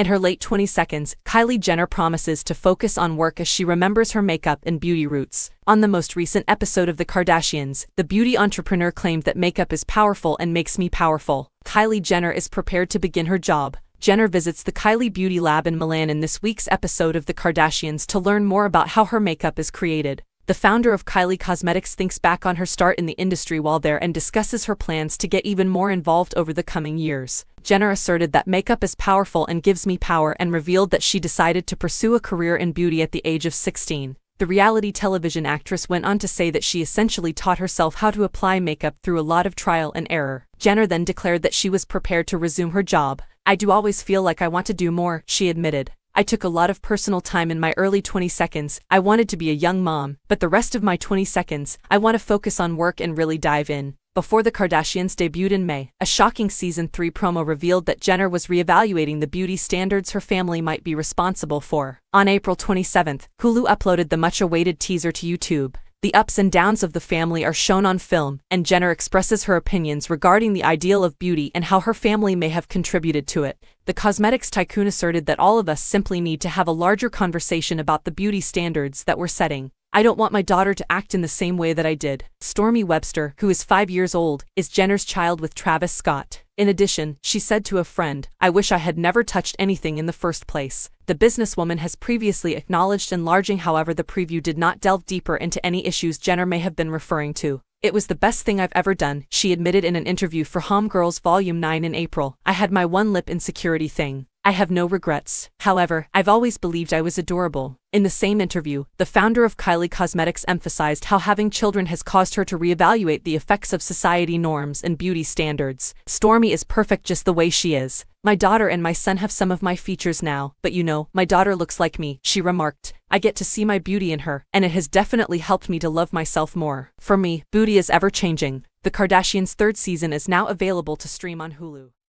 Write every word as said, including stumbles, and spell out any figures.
In her late twenties, Kylie Jenner promises to focus on work as she remembers her makeup and beauty roots. On the most recent episode of The Kardashians, the beauty entrepreneur claimed that makeup is powerful and makes me powerful. Kylie Jenner is prepared to begin her job. Jenner visits the Kylie Beauty Lab in Milan in this week's episode of The Kardashians to learn more about how her makeup is created. The founder of Kylie Cosmetics thinks back on her start in the industry while there and discusses her plans to get even more involved over the coming years. Jenner asserted that makeup is powerful and gives me power and revealed that she decided to pursue a career in beauty at the age of sixteen. The reality television actress went on to say that she essentially taught herself how to apply makeup through a lot of trial and error. Jenner then declared that she was prepared to resume her job. "I do always feel like I want to do more," she admitted. "I took a lot of personal time in my early twenties. I wanted to be a young mom, but the rest of my twenties, I want to focus on work and really dive in." Before The Kardashians debuted in May, a shocking season three promo revealed that Jenner was reevaluating the beauty standards her family might be responsible for. On April twenty-seventh, Hulu uploaded the much-awaited teaser to YouTube. The ups and downs of the family are shown on film, and Jenner expresses her opinions regarding the ideal of beauty and how her family may have contributed to it. The cosmetics tycoon asserted that all of us simply need to have a larger conversation about the beauty standards that we're setting. "I don't want my daughter to act in the same way that I did." Stormi Webster, who is five years old, is Jenner's child with Travis Scott. In addition, she said to a friend, "I wish I had never touched anything in the first place." The businesswoman has previously acknowledged enlarging, however the preview did not delve deeper into any issues Jenner may have been referring to. "It was the best thing I've ever done," she admitted in an interview for Home Girls Volume nine in April. "I had my one lip insecurity thing. I have no regrets. However, I've always believed I was adorable." In the same interview, the founder of Kylie Cosmetics emphasized how having children has caused her to reevaluate the effects of society norms and beauty standards. "Stormi is perfect just the way she is. My daughter and my son have some of my features now, but you know, my daughter looks like me," she remarked. "I get to see my beauty in her, and it has definitely helped me to love myself more. For me, beauty is ever-changing." The Kardashians' third season is now available to stream on Hulu.